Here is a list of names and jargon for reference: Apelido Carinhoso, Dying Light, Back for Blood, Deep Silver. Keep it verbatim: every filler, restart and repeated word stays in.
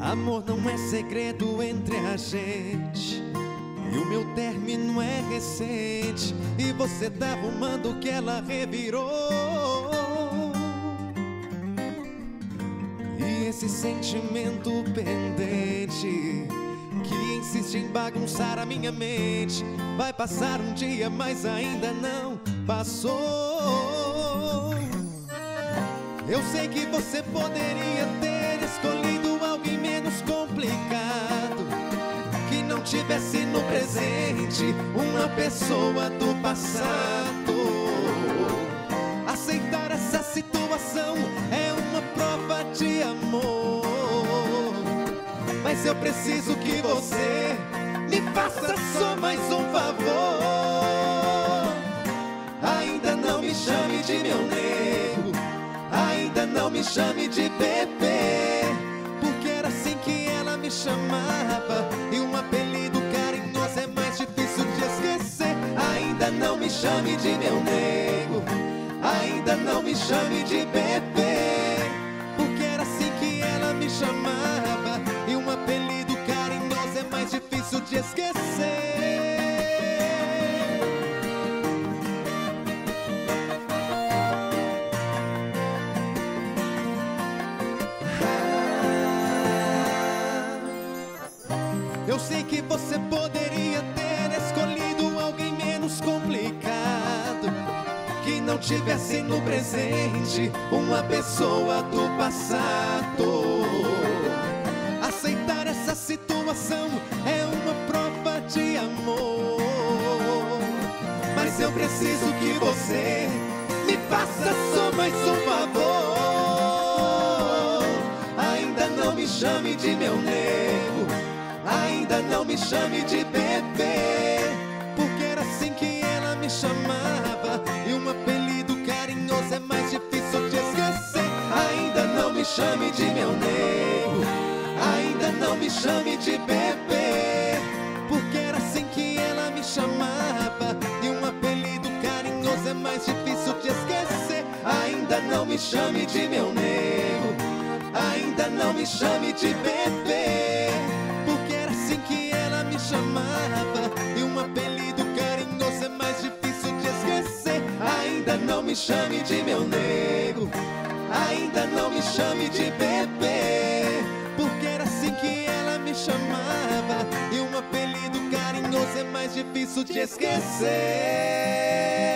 Amor não é segredo entre a gente, e o meu término é recente, e você tá arrumando que ela revirou. E esse sentimento pendente que insiste em bagunçar a minha mente vai passar um dia, mas ainda não passou. Eu sei que você poderia ter escolhido alguém menos complicado, que não tivesse no presente uma pessoa do passado. Aceitar essa situação é uma prova de amor, mas eu preciso que você me faça só mais um favor. Ainda não me chame de meu nego, ainda não me chame de bebê, porque era assim que ela me chamava, e um apelido carinhoso é mais difícil de esquecer. Ainda não me chame de meu nego, ainda não me chame de bebê, porque era assim que ela me chamava, e um apelido carinhoso é mais difícil de esquecer. Eu sei que você poderia ter escolhido alguém menos complicado, que não tivesse no presente uma pessoa do passado. Aceitar essa situação é uma prova de amor, mas eu preciso que você me faça só mais um favor. Ainda não me chame de meu nego, ainda não me chame de bebê, porque era assim que ela me chamava, e um apelido carinhoso é mais difícil de esquecer. Ainda não me chame de meu nego, ainda não me chame de bebê, porque era assim que ela me chamava, e um apelido carinhoso é mais difícil de esquecer. Ainda não me chame de meu nego, ainda não me chame de bebê, chamava, e um apelido carinhoso é mais difícil de esquecer. Ainda não me chame de meu nego, ainda não me chame de bebê, porque era assim que ela me chamava, e um apelido carinhoso é mais difícil de esquecer.